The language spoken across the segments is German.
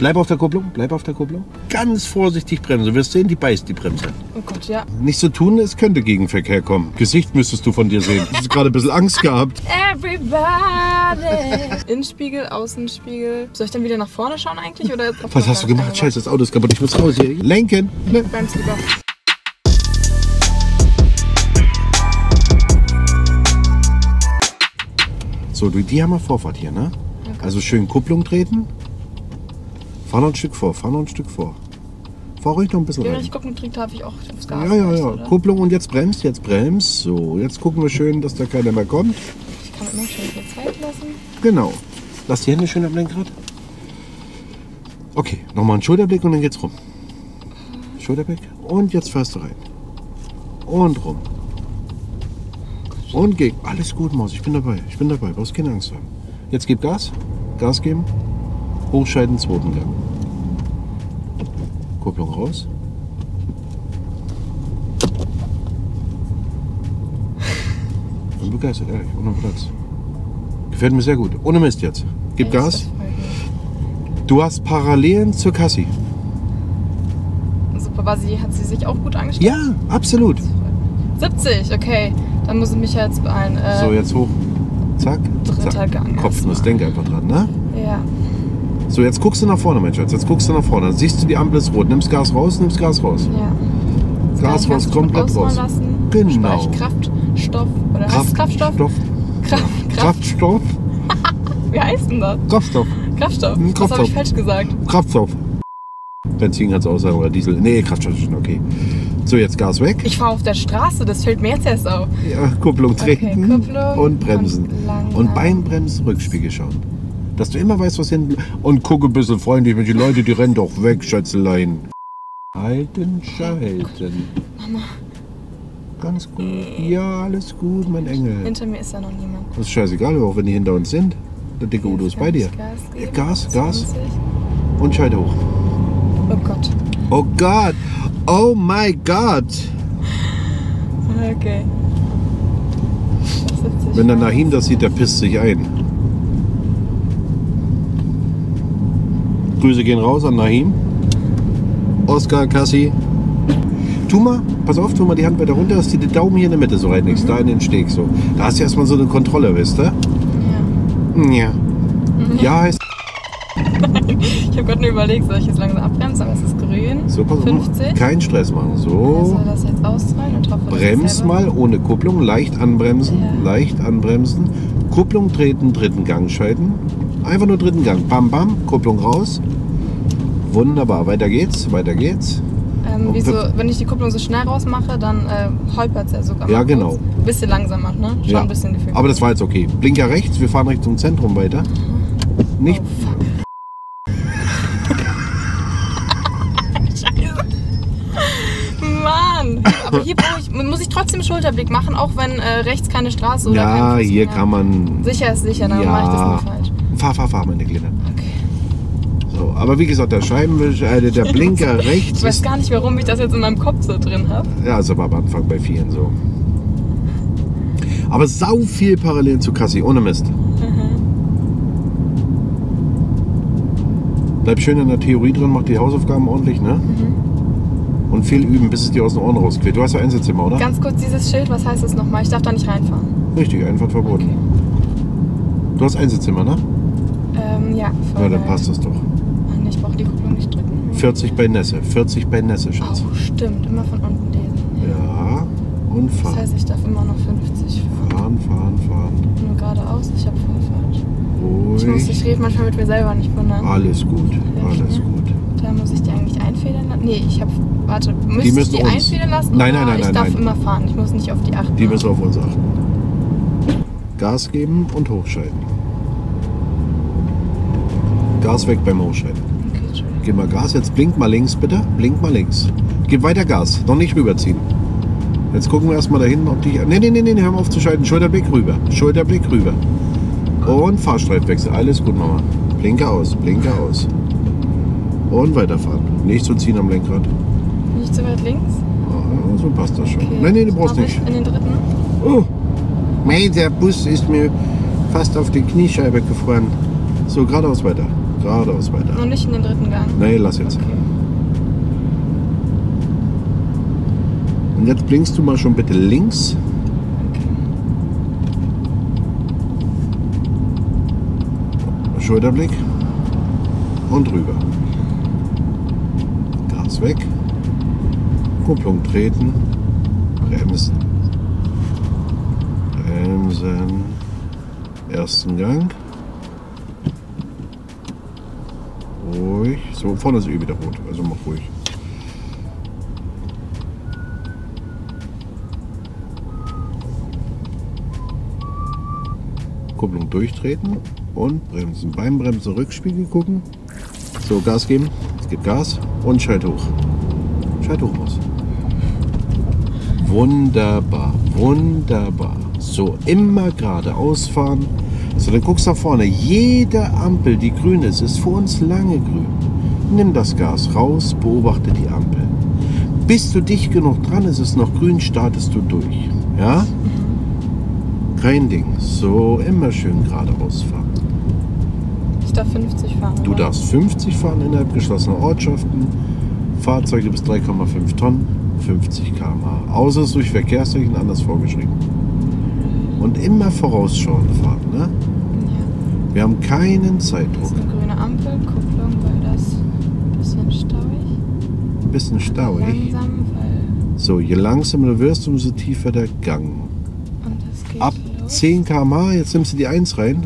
Bleib auf der Kupplung, bleib auf der Kupplung. Ganz vorsichtig bremsen. Du wirst sehen, die beißt die Bremse. Oh Gott, ja. Nicht so tun, es könnte Gegenverkehr kommen. Gesicht müsstest du von dir sehen. Du hast gerade ein bisschen Angst gehabt. Everybody. Innenspiegel, Außenspiegel. Soll ich dann wieder nach vorne schauen eigentlich? Oder was hast du gemacht? Scheiße, das Auto ist kaputt. Ich muss raus hier. Lenken. Ne? Bremst lieber. So, die haben wir Vorfahrt hier, ne? Okay. Also schön Kupplung treten. Fahr noch ein Stück vor, fahr noch ein Stück vor. Fahr ruhig noch ein bisschen rein. Wenn ich Kupplung trinkt, habe ich auch aufs Gas. Ja, ja, ja. Kupplung und jetzt bremst, jetzt bremst. So, jetzt gucken wir schön, dass da keiner mehr kommt. Ich kann immer schön viel Zeit lassen. Genau. Lass die Hände schön am Lenkrad. Okay, nochmal einen Schulterblick und dann geht's rum. Schulterblick und jetzt fährst du rein. Und rum. Und gegen. Alles gut, Maus. Ich bin dabei. Brauchst keine Angst haben. Jetzt gib Gas. Gas geben. Hochschalten, zweiten Gang. Kupplung raus. Ich bin begeistert, ehrlich. Ohne Platz. Gefällt mir sehr gut. Ohne Mist jetzt. Gib Gas. Du hast Parallelen zur Kassi. Super, Basi. Hat sie sich auch gut angestellt? Ja, absolut. 70, okay. Dann muss ich mich jetzt beeilen. So, jetzt hoch. Zack. Dritter Gang. Kopfnuss, denk einfach dran, ne? Ja. So, jetzt guckst du nach vorne, Mensch. Jetzt guckst du nach vorne. Dann siehst du, die Ampel ist rot. Nimmst Gas raus, nimmst Gas raus. Ja. Das Gas raus, komplett raus. Lassen. Genau. Kraftstoff. Oder heißt es Kraftstoff? Kraftstoff. Wie heißt denn das? Kraftstoff. Kraftstoff. Das habe ich falsch gesagt. Kraftstoff. Benzin kannst du auch sagen oder Diesel. Nee, Kraftstoff ist schon okay. So, jetzt Gas weg. Ich fahre auf der Straße, das fällt mir jetzt erst auf. Ja, Kupplung treten, okay, Kupplung und bremsen. Und beim Bremsen Rückspiegel schauen. Dass du immer weißt, was hinten... Und gucke ein bisschen freundlich, wenn die Leute, die rennen doch weg, Schätzelein. Halten, schalten. Mama. Ganz gut. Ja, alles gut, mein Engel. Hinter mir ist ja noch niemand. Das ist scheißegal, aber auch wenn die hinter uns sind. Der dicke Udo ist bei dir. Gas, Gas. Und schalte hoch. Oh Gott. Oh Gott. Oh mein Gott! Okay. Wenn der Nahim das sieht, der pisst sich ein. Grüße gehen raus an Nahim. Oskar, Kassi. Tu mal, pass auf, tu mal die Hand weiter runter, dass die den Daumen hier in der Mitte so rein nichts. Da in den Steg so. Da hast du erstmal so eine Kontrolle, weißt du? Ja. Ja. Ja, heißt. Ich habe gerade nur überlegt, soll ich jetzt langsam abbremsen, aber es ist grün. So, pass auf, 50. Keinen Stress machen. So. Ja, soll das jetzt ausrollen und hoffe, brems mal ohne Kupplung, leicht anbremsen, ja. Leicht anbremsen. Kupplung treten, dritten Gang schalten. Einfach nur dritten Gang. Bam, bam, Kupplung raus. Wunderbar, weiter geht's, weiter geht's. Wieso, wenn ich die Kupplung so schnell rausmache, dann holpert es ja sogar. Ja, genau. Ein bisschen langsamer, ne? Schon ja. Ein bisschen Gefühl. Aber das war jetzt okay. Blinker rechts, wir fahren Richtung Zentrum weiter. Mhm. Nicht. Oh, fuck. Aber hier muss ich trotzdem Schulterblick machen, auch wenn rechts keine Straße oder ja, kein hier mehr. Kann man... Sicher ist sicher, dann ja. Mache ich das nicht falsch. Fahr, meine Kleine. Okay. So, aber wie gesagt, der Scheibenwischer, der Blinker rechts... Ich weiß gar nicht, warum ich das jetzt in meinem Kopf so drin habe. Ja, ist aber am Anfang bei vielen so. Aber sau viel parallel zu Kassi, ohne Mist. Mhm. Bleib schön in der Theorie drin, mach die Hausaufgaben ordentlich, ne? Mhm. Und viel üben, bis es dir aus den Ohren rausquillt. Du hast ja Einzelzimmer, oder? Ganz kurz, dieses Schild, was heißt das nochmal? Ich darf da nicht reinfahren. Richtig, Einfahrt verboten. Okay. Du hast Einzelzimmer, ne? Ja. Ja, dann passt das doch. Mann, ich brauche die Kupplung nicht drücken. 40 bei Nässe, 40 bei Nässe, Schatz. Oh, stimmt, immer von unten lesen. Ja, und fahren. Das heißt, ich darf immer noch 50 fahren. Fahren. Nur geradeaus, ich habe Vorfahrt. Ich rede manchmal mit mir selber, nicht wundern. Alles gut, alles gut. Da muss ich die eigentlich einfedern lassen? Nee, ich habe... Warte, müsste ich die einfedern lassen? Nein. Ich darf immer fahren, ich muss nicht auf die achten. Die müssen auf uns achten. Gas geben und hochschalten. Gas weg beim Hochschalten. Okay, Entschuldigung. Gib mal Gas, jetzt blink mal links bitte. Blink mal links. Gib weiter Gas, noch nicht rüberziehen. Jetzt gucken wir erstmal da hinten, ob die... Nee, hör mal auf zu schalten. Schulterblick rüber, Schulterblick rüber. Und Fahrstreifwechsel, alles gut, Mama. Blinker aus, Blinker aus. Und weiterfahren. Nicht so ziehen am Lenkrad. Nicht so weit links? Oh, so passt das schon. Okay. Nein, du brauchst nicht. In den dritten? Oh, mein, der Bus ist mir fast auf die Kniescheibe gefroren. So, geradeaus weiter. Geradeaus weiter. Noch nicht in den dritten Gang? Nee, lass jetzt. Okay. Und jetzt blinkst du mal schon bitte links. Okay. Schulterblick. Und rüber. Gas weg. Kupplung treten. Bremsen. Bremsen. Ersten Gang. Ruhig. So, vorne ist wieder rot. Also mach ruhig. Kupplung durchtreten und bremsen. Beim Bremsen Rückspiegel gucken. So, Gas geben. Es gibt Gas und schalt hoch. Schalt hoch raus. Wunderbar, wunderbar. So, immer geradeaus fahren. So, dann guckst du nach vorne. Jede Ampel, die grün ist, ist für uns lange grün. Nimm das Gas raus, beobachte die Ampel. Bist du dicht genug dran, ist es noch grün, startest du durch. Ja? Kein Ding. So, immer schön geradeaus fahren. Ich darf 50 fahren, oder? Du darfst 50 fahren innerhalb geschlossener Ortschaften. Fahrzeuge bis 3,5 Tonnen, 50 km/h. Außer es ist durch Verkehrszeichen anders vorgeschrieben. Und immer vorausschauend fahren, ne? Ja. Wir haben keinen Zeitdruck. Das ist eine grüne Ampel, Kupplung, weil das ein bisschen stauig. Ein bisschen stauig. Langsam, weil so, je langsamer du wirst, umso tiefer der Gang. Und das geht ab los. 10 km/h, jetzt nimmst du die 1 rein.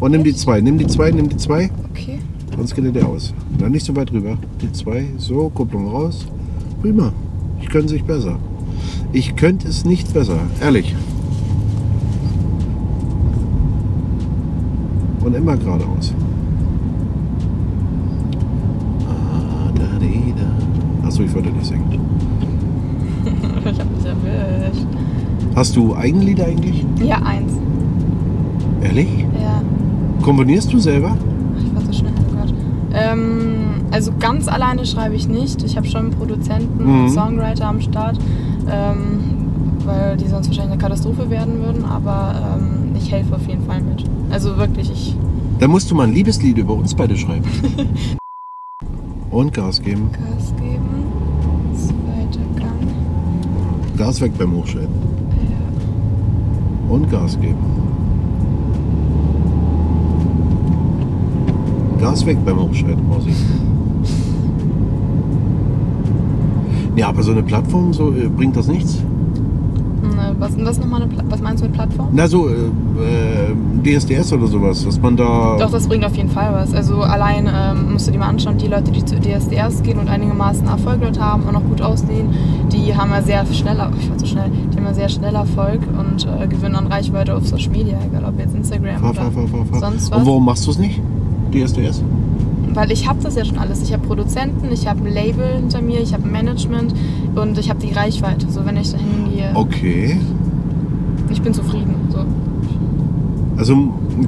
Und nimm die 2, nimm die 2, nimm die 2. Okay. Sonst geht der aus. Dann nicht so weit rüber. Die 2, so, Kupplung raus. Prima. Ich könnte es nicht besser. Ich könnte es nicht besser, ehrlich. Und immer geradeaus. Achso, ich wollte nicht singen. Ich hab mich erwischt. Hast du Eigenlieder eigentlich? Ja, eins. Ehrlich? Ja. Komponierst du selber? Ich war so schnell, oh Gott. Also ganz alleine schreibe ich nicht. Ich habe schon einen Produzenten, einen Songwriter am Start, weil die sonst wahrscheinlich eine Katastrophe werden würden, aber ich helfe auf jeden Fall mit. Also wirklich, ich... Dann musst du mal ein Liebeslied über uns beide schreiben. Und Gas geben. Gas geben. Zweiter Gang. Gas weg beim Hochschalten. Ja. Und Gas geben. Gas weg beim Hochschalten, Mausi. Ja, aber so eine Plattform, so bringt das nichts? Na, was nochmal eine was meinst du mit Plattform? Na so, DSDS oder sowas, dass man da... Doch, das bringt auf jeden Fall was. Also allein musst du dir mal anschauen, die Leute, die zu DSDS gehen und einigermaßen Erfolg dort haben und auch gut aussehen, die haben ja sehr schnell, die haben ja sehr schnell Erfolg und gewinnen an Reichweite auf Social Media, egal ob jetzt Instagram oder sonst was. Und warum machst du es nicht? DSDS? Weil ich habe das ja schon alles. Ich habe Produzenten, ich habe ein Label hinter mir, ich habe ein Management und ich habe die Reichweite. So, wenn ich da hingehe. Okay. Ich bin zufrieden. So. Also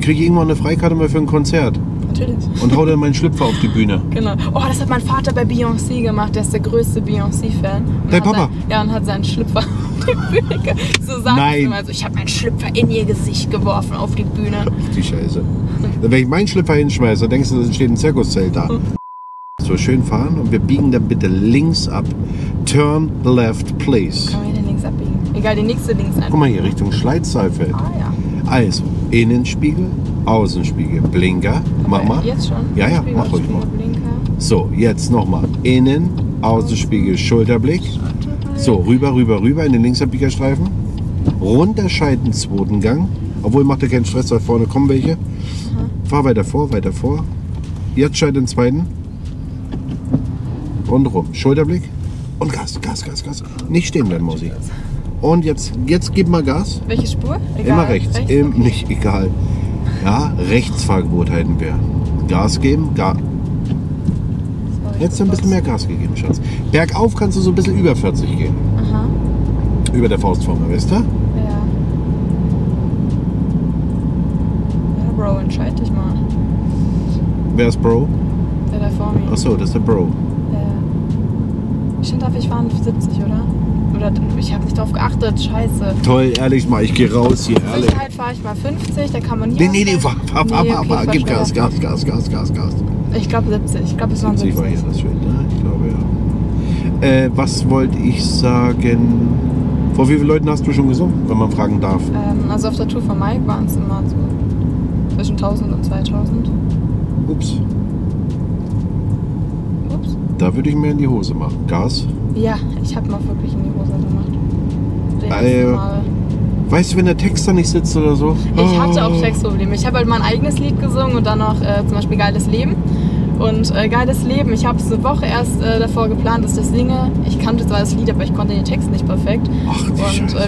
kriege ich irgendwann eine Freikarte mal für ein Konzert? Natürlich. Und hau dann meinen Schlüpfer auf die Bühne. Genau. Oh, das hat mein Vater bei Beyoncé gemacht. Der ist der größte Beyoncé-Fan. Dein Papa? Ja, und hat seinen Schlüpfer auf die Bühne gemacht. So sagt es immer. Also, ich habe meinen Schlüpfer in ihr Gesicht geworfen auf die Bühne. Ach, die Scheiße. Wenn ich meinen Schlüpfer hinschmeiße, dann denkst du, da steht ein Zirkuszelt da. So, schön fahren und wir biegen dann bitte links ab. Turn left, please. Kann man hier links abbiegen? Egal, die nächste links einfach. Guck mal hier, Richtung Schleiz-Saalfeld. Ah, ja. Also, Innenspiegel, Außenspiegel, Blinker. Mach mal. Jetzt schon? Ja, ja, mach ruhig mal. So, jetzt nochmal. Innen, Außenspiegel, Schulterblick. So, rüber, rüber, rüber in den Linksabbiegerstreifen. Runterschalten, zweiten Gang. Obwohl, macht ihr keinen Stress, da vorne kommen welche. Fahr weiter vor, weiter vor. Jetzt schalt den zweiten. Und rum. Schulterblick. Und Gas, Gas, Gas, Gas. Nicht stehen bleiben, Mausi. Und jetzt gib mal Gas. Welche Spur? Egal. Immer rechts. Rechts? Okay. Nicht egal. Ja, Rechtsfahrgebot halten wir. Gas geben, Gas. Jetzt ein bisschen mehr Gas gegeben, Schatz. Bergauf kannst du so ein bisschen über 40 gehen. Aha. Über der Faustformel, weißt du? Ja. Bro, entscheid dich mal. Wer ist Bro? Der da vor mir. Achso, das ist der Bro. Ja. Ich finde, darf ich fahren 70, oder? Oder ich habe nicht drauf geachtet, scheiße. Toll, ehrlich mal, ich gehe raus hier, ehrlich. Sicherheit fahre ich mal 50, da kann man nicht. Nee, fahr, gib Gas, Gas. Ich glaube 70, ich glaube es waren 70. 70 war das schön, ne? Ich glaube ja. Was wollte ich sagen? Vor wie vielen Leuten hast du schon gesungen, wenn man fragen darf? Also auf der Tour von Mike waren es immer so zwischen 1000 und 2000. Ups. Da würde ich mir in die Hose machen. Gas? Ja, ich habe mal wirklich in die Hose gemacht. Weißt du, wenn der Text da nicht sitzt oder so? Ich hatte auch Textprobleme. Ich habe halt mein eigenes Lied gesungen und dann noch zum Beispiel Geiles Leben. Und Geiles Leben, ich habe es eine Woche erst davor geplant, dass ich das singe. Ich kannte zwar das Lied, aber ich konnte den Text nicht perfekt. Ach, und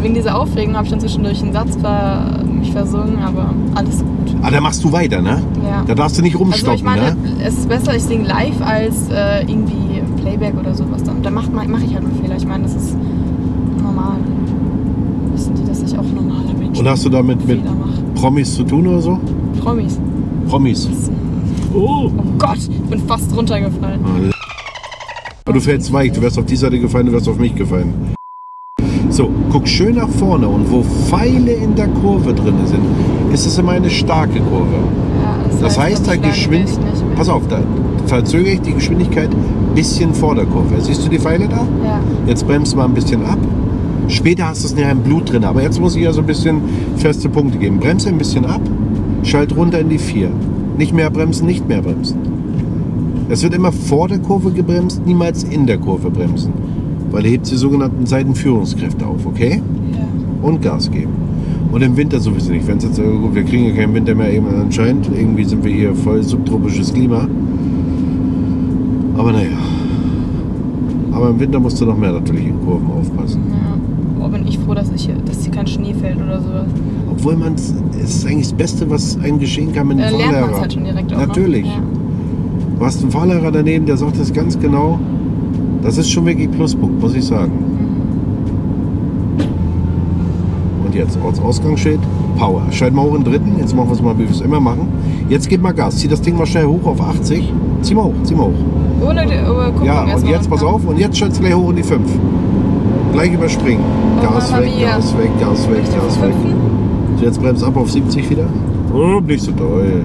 wegen dieser Aufregung habe ich dann zwischendurch einen Satz mich versungen, aber alles gut. Ah, da machst du weiter, ne? Ja. Da darfst du nicht rumstoppen, also ich meine, ne? Es ist besser, ich singe live als irgendwie Playback oder sowas. Da mache ich halt einen Fehler. Ich meine, das ist normal. Wissen die, dass ich auch normale Menschen mache? Und hast du damit mit Promis zu tun oder so? Promis. Oh Gott, ich bin fast runtergefallen. Aber du fällst weich, du wärst auf die Seite gefallen, du wärst auf mich gefallen. So, guck schön nach vorne und wo Pfeile in der Kurve drin sind, ist es immer eine starke Kurve. Ja, das heißt, da Geschwindigkeit. Pass auf, da verzögere ich die Geschwindigkeit ein bisschen vor der Kurve. Siehst du die Pfeile da? Ja. Jetzt bremst mal ein bisschen ab. Später hast du es näher im Blut drin, aber jetzt muss ich ja so ein bisschen feste Punkte geben. Bremse ein bisschen ab, schalt runter in die 4. Nicht mehr bremsen. Es wird immer vor der Kurve gebremst, niemals in der Kurve bremsen. Weil er hebt die sogenannten Seitenführungskräfte auf, okay? Ja. Und Gas geben. Und im Winter sowieso nicht. Wenn's jetzt, gut, wir kriegen ja keinen Winter mehr, anscheinend. Irgendwie sind wir hier voll subtropisches Klima. Aber naja. Aber im Winter musst du noch mehr natürlich in Kurven aufpassen. Ja. Oh, bin ich froh, dass hier kein Schnee fällt oder sowas. Obwohl es ist eigentlich das Beste, was einem geschehen kann mit einem Fahrlehrer. Lernt man's halt schon direkt auch. Natürlich. Ja. Du hast einen Fahrlehrer daneben, der sagt das ganz genau. Das ist schon wirklich Pluspunkt, muss ich sagen. Und jetzt Ortsausgangsschild, Power. Schalten wir hoch in den dritten. Jetzt machen wir es mal, wie wir es immer machen. Jetzt gib mal Gas. Zieh das Ding mal schnell hoch auf 80. Zieh mal hoch. Ohne ja, und jetzt pass auf. Und jetzt schalt's gleich hoch in die 5. Gleich überspringen. Gas weg. Jetzt bremst ab auf 70 wieder. Oh, nicht so doll.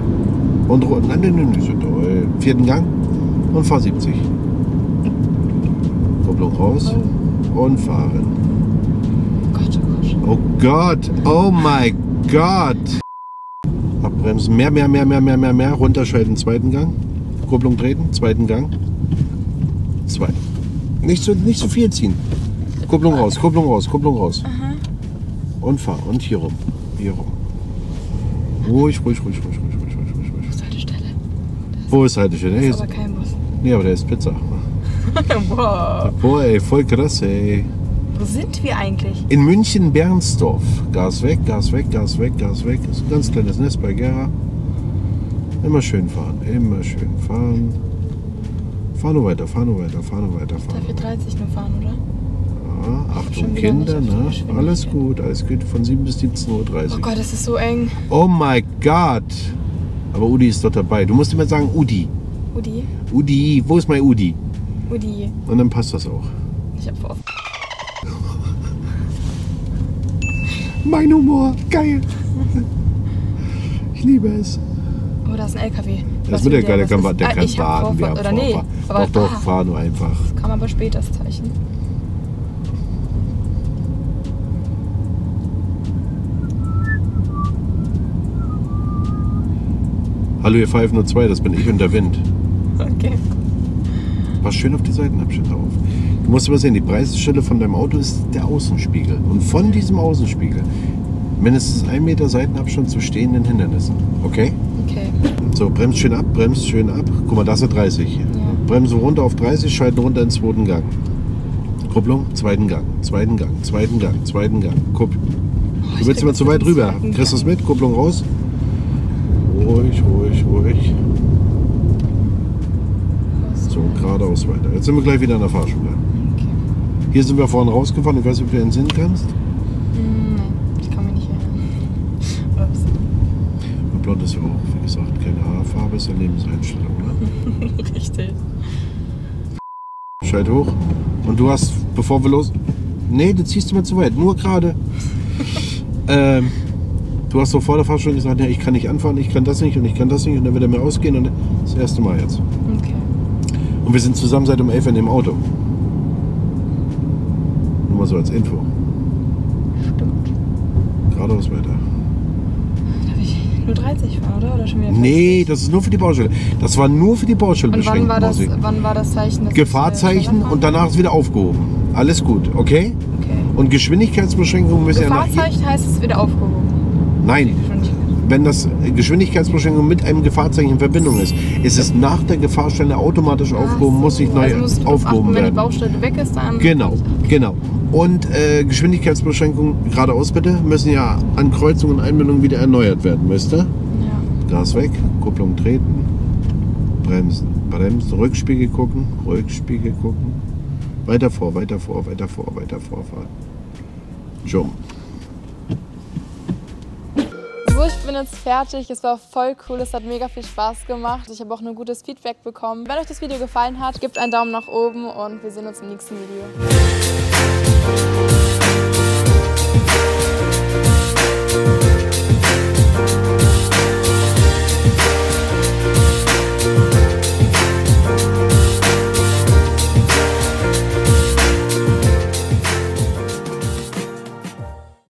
Und nein, nicht so doll. 4. Gang und fahr 70. Kupplung raus und fahren. Oh Gott. Oh mein Gott. Abbremsen. Mehr. Runterschalten. 2. Gang. Kupplung treten. 2. Gang. 2. Nicht so viel ziehen. Kupplung raus. Aha. Und fahr. Und hier rum. Ruhig. Wo ist Haltestelle? Das ist aber kein Bus. Nee, aber der ist Pizza. Wow. Boah, ey, voll krass, ey. Wo sind wir eigentlich? In München-Bernsdorf. Gas weg. Das ist ein ganz kleines Nest bei Gera. Immer schön fahren. Fahr nur weiter. Darf ich 30 nur fahren, oder? Achtung, Kinder, ne? Alles gut. Von 7 bis 17.30 Uhr. Oh Gott, das ist so eng. Oh mein Gott. Aber Udi ist doch dabei. Du musst immer sagen, Udi. Wo ist mein Udi? Udi. Und dann passt das auch. Ich hab vor. Mein Humor, geil. Ich liebe es. Oh, da ist ein LKW. Das ist mit der geile Kamera. Der kann warten. Doch, fahr nur einfach. Das kam aber später, das Zeichen. Hallo, ihr Pfeifen nur 2, das bin ich und der Wind. Okay. Pass schön auf die Seitenabschnitte auf. Du musst immer sehen, die Preisstelle von deinem Auto ist der Außenspiegel. Und von diesem Außenspiegel mindestens 1 Meter Seitenabstand zu stehenden Hindernissen. Okay? Okay. So, bremst schön ab. Guck mal, das ist 30 hier. Ja. Bremsen runter auf 30, schalten runter in den 2. Gang. Kupplung, 2. Gang. Kupplung. Oh, du willst immer zu weit rüber. Kriegst du das mit? Kupplung raus. Ruhig. So, geradeaus weiter. Jetzt sind wir gleich wieder in der Fahrschule. Okay. Hier sind wir vorhin rausgefahren. Ich weiß nicht, ob du dir entsinnen kannst. Nein, ich kann mich nicht erinnern. Ups. Und blond ist ja auch, wie gesagt, keine Haarfarbe, ist ja Lebenseinstellung, ne? Richtig. Schalt hoch. Und du hast, bevor wir los... Nee, du ziehst immer zu weit, nur gerade. Du hast doch vor der Fahrt schon gesagt, ja, ich kann nicht anfahren, ich kann das nicht und ich kann das nicht und dann wird er mir ausgehen und das erste Mal jetzt. Okay. Und wir sind zusammen seit um 11 in dem Auto. Nur mal so als Info. Stimmt. Geradeaus weiter. Darf ich nur 30 fahren, oder? Oder schon wieder 40? Nee, das ist nur für die Baustelle. Das war nur für die Baustelle beschränkt. Wann war das Zeichen? Gefahrzeichen und danach ist wieder aufgehoben. Alles gut, okay? Okay. Und Geschwindigkeitsbeschränkungen müssen ja nach... Gefahrzeichen heißt, es wieder aufgehoben? Nein. Wenn das Geschwindigkeitsbeschränkung mit einem Gefahrzeichen in Verbindung ist, ist es nach der Gefahrstelle automatisch aufgehoben, muss nicht neu aufgehoben werden. Wenn die Baustelle weg ist, dann... Genau, genau. Und Geschwindigkeitsbeschränkungen, geradeaus bitte, müssen ja an Kreuzungen und Einbindungen wieder erneuert werden, müsste. Ja. Gas weg, Kupplung treten, bremsen, bremsen, Rückspiegel gucken, Rückspiegel gucken, weiter vor, weiter vor, weiter vor, weiter vorfahren. Jump. So, ich bin jetzt fertig. Es war voll cool. Es hat mega viel Spaß gemacht. Ich habe auch ein gutes Feedback bekommen. Wenn euch das Video gefallen hat, gebt einen Daumen nach oben und wir sehen uns im nächsten Video.